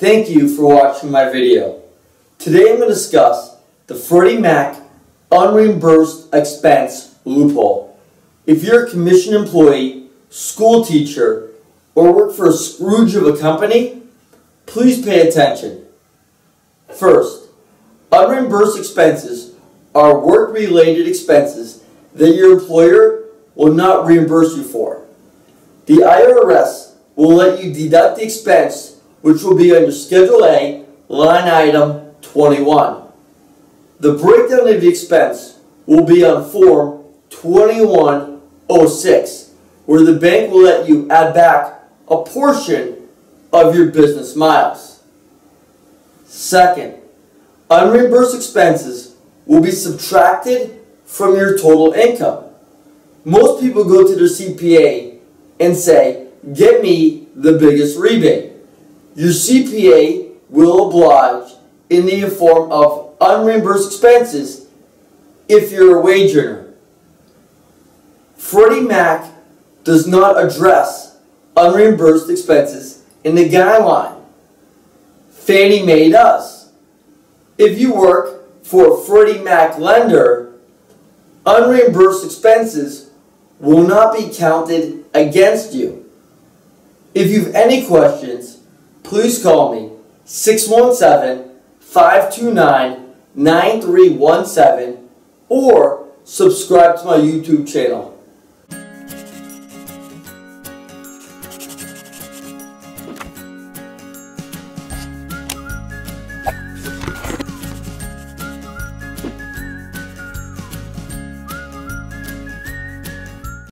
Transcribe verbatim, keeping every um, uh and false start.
Thank you for watching my video. Today I'm going to discuss the Freddie Mac unreimbursed expense loophole. If you're a commission employee, school teacher, or work for a Scrooge of a company, please pay attention. First, unreimbursed expenses are work-related expenses that your employer will not reimburse you for. The I R S will let you deduct the expense which will be under Schedule A, line item twenty-one. The breakdown of the expense will be on Form twenty-one oh six, where the bank will let you add back a portion of your business miles. Second, unreimbursed expenses will be subtracted from your total income. Most people go to their C P A and say, "Get me the biggest rebate." Your C P A will oblige in the form of unreimbursed expenses if you're a wage earner. Freddie Mac does not address unreimbursed expenses in the guideline. Fannie Mae does. If you work for a Freddie Mac lender, unreimbursed expenses will not be counted against you. If you have any questions, please call me, six one seven, five two nine, nine three one seven, or subscribe to my YouTube channel.